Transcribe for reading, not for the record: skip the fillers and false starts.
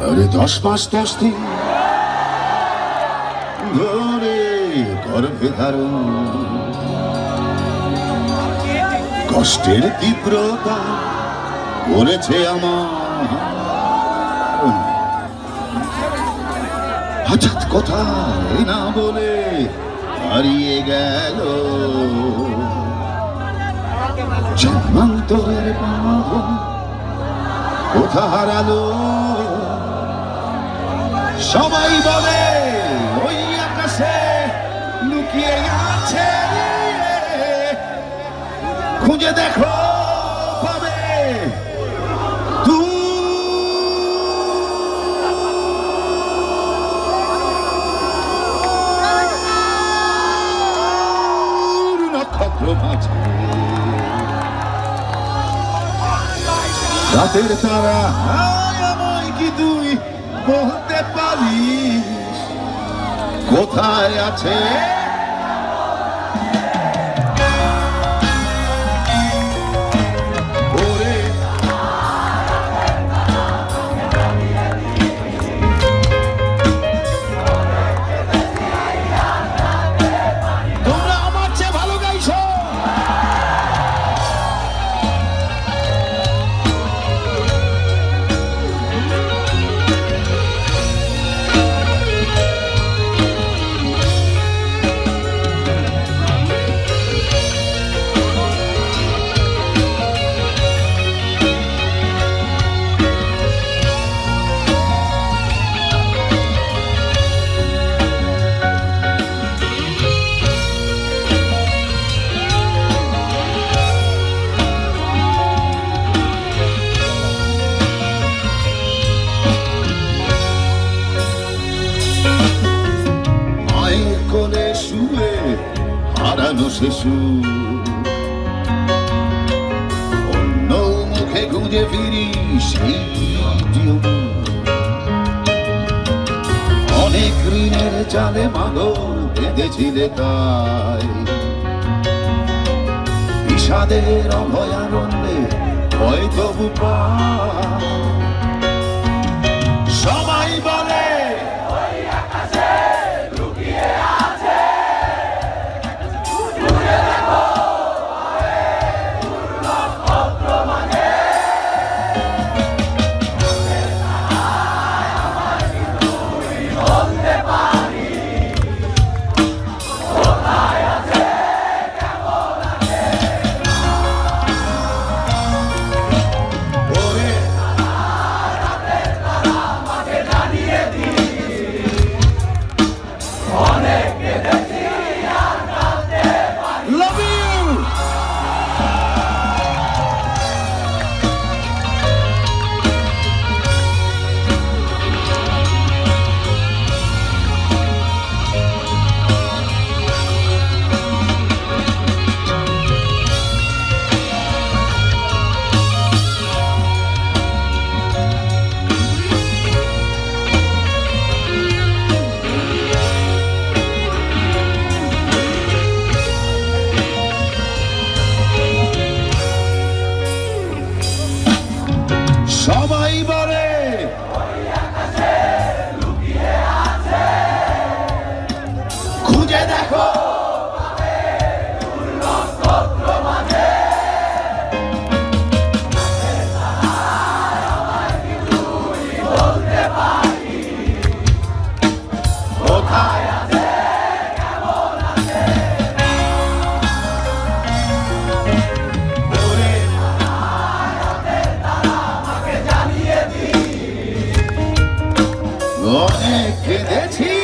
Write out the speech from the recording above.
Kardeş baş dosti, gori korvedarun. Kostel di prota, gori te ama. Hachat kotha na bole, hariye gelo. Jaman toher pamado, kotha haralo. সবাই বলে ওই আকাশে লুকিয়ে আছে, খুঁজে দেখো পাবে দূর নক্ষত্র মাঝে রাতের তারা। আয় আমায় কি তুই বলতে পারিস কোথায় আছে? অন্য মুখে খুঁজে ফিরি সেই অনেক ঋণের চালে মাগর বেঁধেছিলে, তাই বিষাদের অভয়ারণ্যে হয়তো সবাই বলে It's here.